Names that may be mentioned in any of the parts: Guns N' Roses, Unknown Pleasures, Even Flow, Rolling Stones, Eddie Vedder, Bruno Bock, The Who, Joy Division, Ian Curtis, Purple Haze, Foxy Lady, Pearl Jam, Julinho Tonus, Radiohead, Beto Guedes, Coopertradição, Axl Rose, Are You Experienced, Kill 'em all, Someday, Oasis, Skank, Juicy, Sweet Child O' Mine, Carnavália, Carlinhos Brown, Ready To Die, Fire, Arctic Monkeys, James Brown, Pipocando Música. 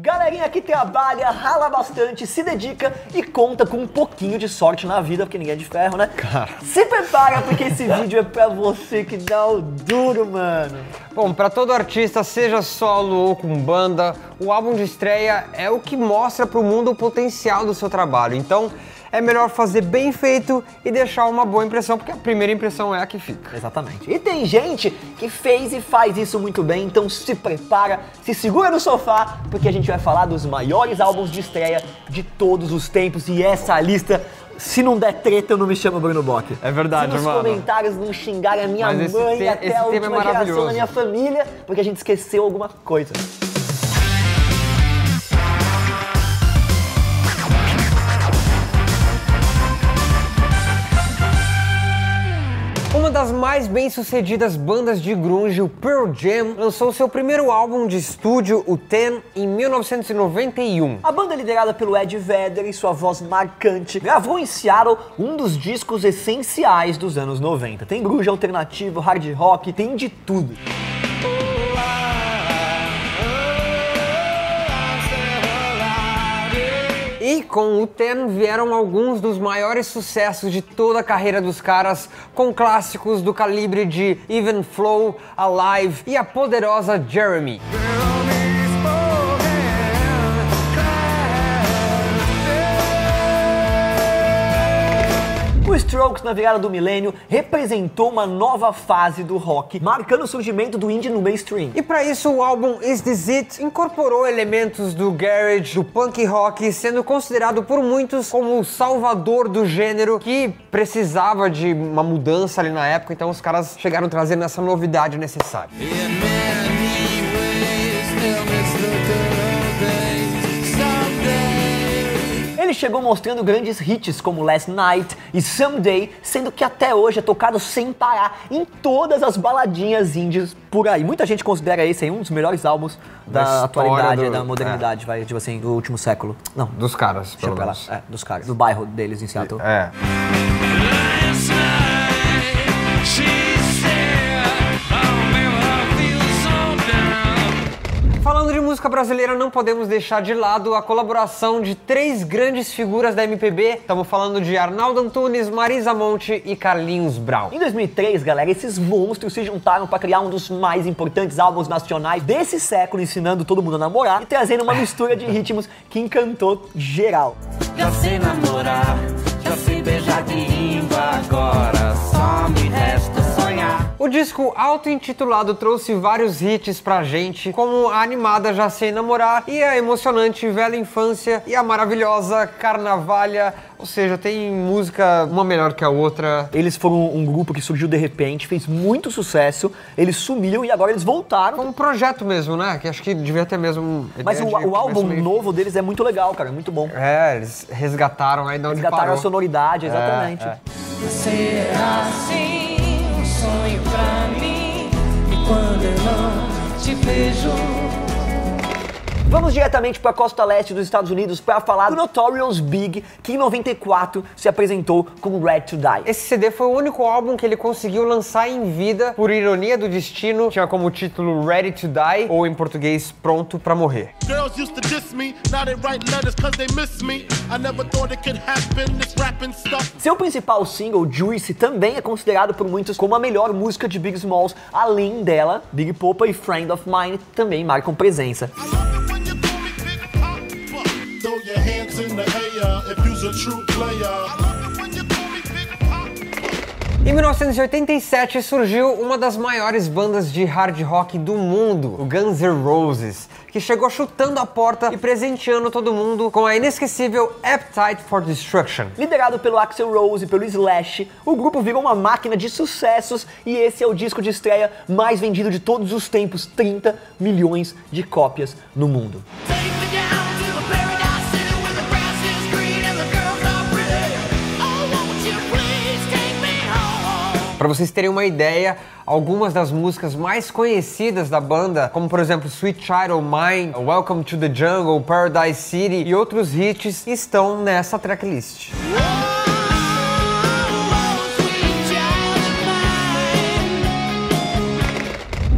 Galerinha que trabalha, rala bastante, se dedica e conta com um pouquinho de sorte na vida, porque ninguém é de ferro, né? Cara. Se prepara, porque esse vídeo é pra você que dá o duro, mano. Bom, pra todo artista, seja solo ou com banda, o álbum de estreia é o que mostra pro mundo o potencial do seu trabalho. Então, é melhor fazer bem feito e deixar uma boa impressão, porque a primeira impressão é a que fica. Exatamente. E tem gente que fez e faz isso muito bem, então se prepara, se segura no sofá, porque a gente vai falar dos maiores álbuns de estreia de todos os tempos, e essa lista... Se não der treta, eu não me chamo Bruno Bock. É verdade, mano. Se nos comentários não xingarem a minha mãe até a última geração da minha família, porque a gente esqueceu alguma coisa. Uma das mais bem-sucedidas bandas de grunge, o Pearl Jam, lançou seu primeiro álbum de estúdio, o Ten, em 1991. A banda, liderada pelo Eddie Vedder e sua voz marcante, gravou em Seattle um dos discos essenciais dos anos 90. Tem grunge alternativo, hard rock, tem de tudo. E com o Ten vieram alguns dos maiores sucessos de toda a carreira dos caras, com clássicos do calibre de Even Flow, Alive e a poderosa Jeremy. O Strokes, na virada do milênio, representou uma nova fase do rock, marcando o surgimento do indie no mainstream. E para isso, o álbum Is This It incorporou elementos do garage, do punk rock, sendo considerado por muitos como o salvador do gênero, que precisava de uma mudança ali na época, então os caras chegaram trazendo essa novidade necessária. Ele chegou mostrando grandes hits como Last Night e Someday, sendo que até hoje é tocado sem parar em todas as baladinhas indies por aí. Muita gente considera esse aí um dos melhores álbuns da atualidade, da modernidade, vai, tipo assim, do último século. Não, dos caras, pelo menos. É, dos caras, do bairro deles em Seattle. É. Falando de música brasileira, não podemos deixar de lado a colaboração de três grandes figuras da MPB. Estamos falando de Arnaldo Antunes, Marisa Monte e Carlinhos Brown. Em 2003, galera, esses monstros se juntaram para criar um dos mais importantes álbuns nacionais desse século, ensinando todo mundo a namorar e trazendo uma mistura de ritmos que encantou geral. Já sei namorar, já sei beijar de língua, agora só me resta sonhar. O disco auto-intitulado trouxe vários hits pra gente, como a animada Já Sei Namorar e a emocionante Velha Infância e a maravilhosa Carnavália, ou seja, tem música uma melhor que a outra. Eles foram um grupo que surgiu de repente, fez muito sucesso, eles sumiram e agora eles voltaram. Foi um projeto mesmo, né? Que acho que devia ter mesmo... Mas o álbum novo deles é muito legal, cara, é muito bom. É, eles resgataram aí de onde parou. Resgataram a sonoridade, exatamente. Será assim? Sonho pra mim, e quando eu não te vejo. Vamos diretamente para a costa leste dos Estados Unidos para falar do Notorious Big, que em 94 se apresentou com Ready To Die. Esse CD foi o único álbum que ele conseguiu lançar em vida, por ironia do destino, tinha como título Ready To Die, ou em português, Pronto Pra Morrer. Girls used to diss me, now they write letters 'cause they miss me. I never thought it could happen, this rapping stuff. Seu principal single, Juicy, também é considerado por muitos como a melhor música de Big Smalls. Além dela, Big Popa e Friend of Mine também marcam presença. Em 1987 surgiu uma das maiores bandas de hard rock do mundo, o Guns N' Roses, que chegou chutando a porta e presenteando todo mundo com a inesquecível Appetite for Destruction. Liderado pelo Axl Rose e pelo Slash, o grupo virou uma máquina de sucessos e esse é o disco de estreia mais vendido de todos os tempos, 30 milhões de cópias no mundo. Para vocês terem uma ideia, algumas das músicas mais conhecidas da banda, como por exemplo Sweet Child O' Mine, Welcome to the Jungle, Paradise City e outros hits, estão nessa tracklist.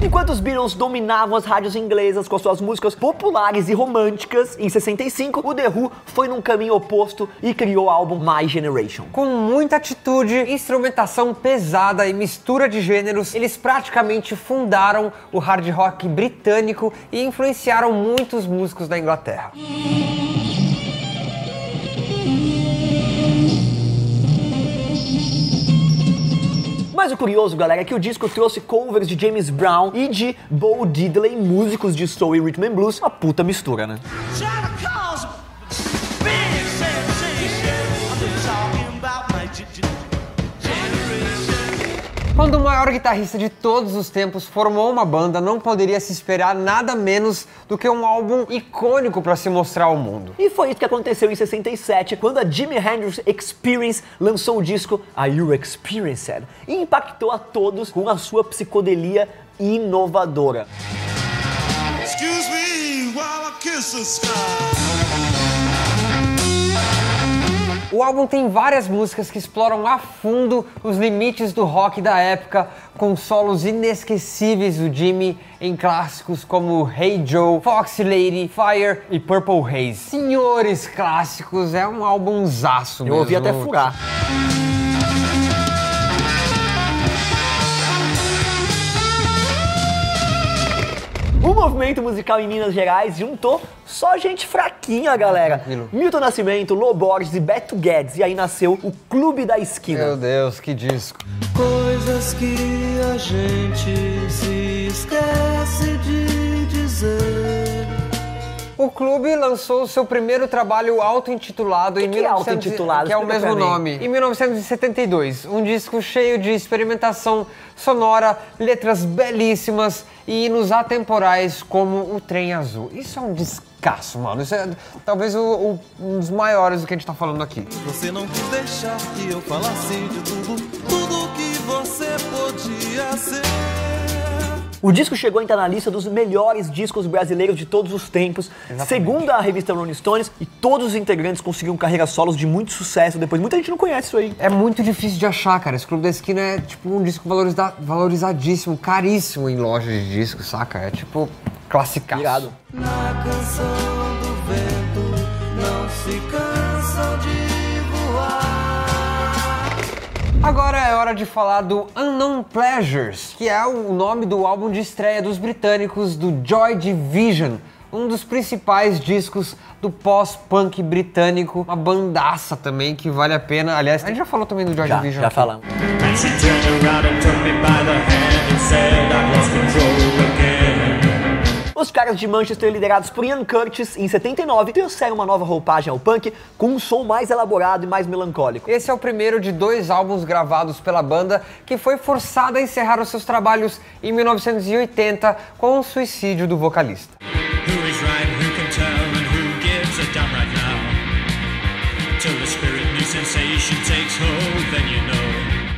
Enquanto os Beatles dominavam as rádios inglesas com suas músicas populares e românticas, em 65, o The Who foi num caminho oposto e criou o álbum My Generation. Com muita atitude, instrumentação pesada e mistura de gêneros, eles praticamente fundaram o hard rock britânico e influenciaram muitos músicos da Inglaterra. Mas o curioso, galera, é que o disco trouxe covers de James Brown e de Bo Diddley, músicos de soul e rhythm and blues, uma puta mistura, né? Quando o maior guitarrista de todos os tempos formou uma banda, não poderia se esperar nada menos do que um álbum icônico para se mostrar ao mundo. E foi isso que aconteceu em 67, quando a Jimi Hendrix Experience lançou o disco Are You Experienced? E impactou a todos com a sua psicodelia inovadora. Excuse me while I kiss the sky. O álbum tem várias músicas que exploram a fundo os limites do rock da época, com solos inesquecíveis do Jimmy em clássicos como Hey Joe, Foxy Lady, Fire e Purple Haze. Senhores clássicos, é um álbumzaço mesmo. Eu ouvi até furar. O movimento musical em Minas Gerais juntou só gente fraquinha, galera. Tranquilo. Milton Nascimento, Lô Borges e Beto Guedes. E aí nasceu o Clube da Esquina. Meu Deus, que disco. Coisas que a gente se esquece de dizer. O clube lançou o seu primeiro trabalho auto-intitulado em 1972, que é o mesmo nome, em 1972. Um disco cheio de experimentação sonora, letras belíssimas e hinos atemporais como O Trem Azul. Isso é um descasso, mano. Isso é talvez um dos maiores do que a gente tá falando aqui. Você não quis deixar que eu falasse de tudo que você podia ser. O disco chegou a entrar na lista dos melhores discos brasileiros de todos os tempos, exatamente, segundo a revista Rolling Stones, e todos os integrantes conseguiram carreiras solos de muito sucesso depois. Muita gente não conhece isso aí. É muito difícil de achar, cara. Esse Clube da Esquina é tipo um disco valorizadíssimo, caríssimo em lojas de discos, saca? É tipo classicaço. Irado. Na canção do vento não se cansa de... Agora é hora de falar do Unknown Pleasures, que é o nome do álbum de estreia dos britânicos do Joy Division, um dos principais discos do pós-punk britânico, uma bandaça também que vale a pena. Aliás, a gente já falou também do Joy Division. Já falamos. Os caras de Manchester, liderados por Ian Curtis, em 79, trouxeram uma nova roupagem ao punk com um som mais elaborado e mais melancólico. Esse é o primeiro de dois álbuns gravados pela banda, que foi forçada a encerrar os seus trabalhos em 1980 com o suicídio do vocalista.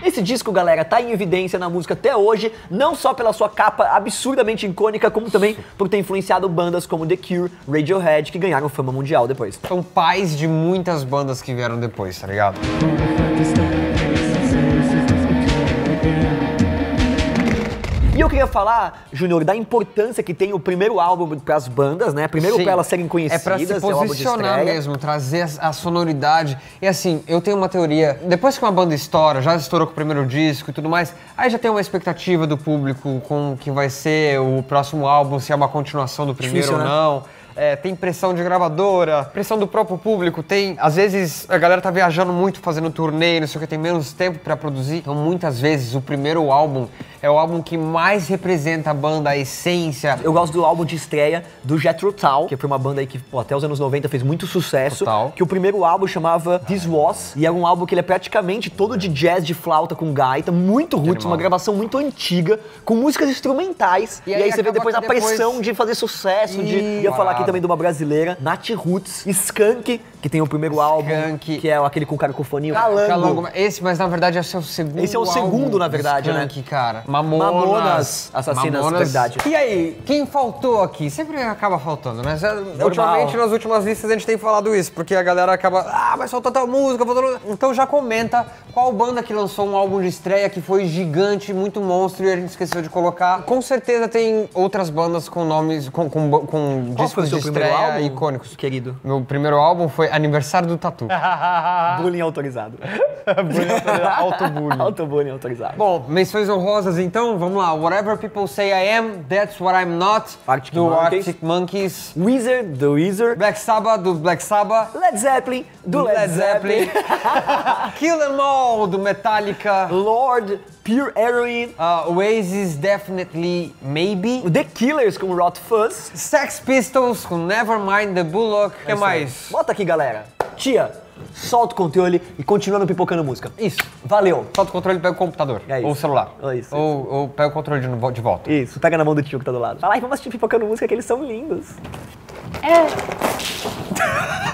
Esse disco, galera, tá em evidência na música até hoje, não só pela sua capa absurdamente icônica, como também por ter influenciado bandas como The Cure, Radiohead, que ganharam fama mundial depois. São pais de muitas bandas que vieram depois, tá ligado? E eu queria falar, Júnior, da importância que tem o primeiro álbum para as bandas, né? Primeiro para elas serem conhecidas, é para se posicionar mesmo, trazer a sonoridade. E assim, eu tenho uma teoria, depois que uma banda estoura, já estourou com o primeiro disco e tudo mais, aí já tem uma expectativa do público com o que vai ser o próximo álbum, se é uma continuação do primeiro ou não. É, tem pressão de gravadora, pressão do próprio público, tem... Às vezes a galera tá viajando muito, fazendo turnê, não sei o que, tem menos tempo pra produzir. Então muitas vezes o primeiro álbum é o álbum que mais representa a banda, a essência. Eu gosto do álbum de estreia do Jethro Tull, que foi uma banda aí que pô, até os anos 90 fez muito sucesso. Total. Que o primeiro álbum chamava This Was, e era um álbum que ele é praticamente todo de jazz, de flauta com gaita, muito roots, uma gravação muito antiga, com músicas instrumentais. E aí você vê depois a pressão de fazer sucesso, de ia falar que também de uma brasileira, Nath Roots, Skank, que tem o primeiro álbum, que é aquele com o cara com o foninho. Calango. Esse, mas na verdade é o seu segundo álbum. Esse é o segundo, na verdade, Skank, né? Cara. Mamonas Assassinas, verdade. E aí, quem faltou aqui? Sempre acaba faltando, mas ultimamente, nas últimas listas, a gente tem falado isso, porque a galera acaba, ah, mas faltou tal música, faltou... Então já comenta qual banda que lançou um álbum de estreia que foi gigante, muito monstro, e a gente esqueceu de colocar. Com certeza tem outras bandas com nomes, com discos de estreia icônicos. Querido. Meu primeiro álbum foi Aniversário do Tatu. Bullying autorizado. Autobullying. Autobullying autorizado. Bom, menções honrosas então, vamos lá. Whatever People Say I Am, That's What I'm Not, do Arctic Monkeys. Wizard, do Wizard. Black Sabbath, do Black Sabbath. Led Zeppelin, do Led Zeppelin. Kill 'Em All, do Metallica. Lord, Pure Heroine. Oasis, Definitely Maybe. The Killers, com Rot Fuzz. Sex Pistols, com Nevermind the Bullock. O que mais? Bota aqui, galera. Tia, solta o controle e continua no Pipocando Música. Isso. Valeu. Solta o controle e pega o computador. É isso. Ou o celular. É isso. Ou pega o controle de volta. Isso. Pega na mão do tio que tá do lado. Fala, vamos assistir Pipocando Música, que eles são lindos. É.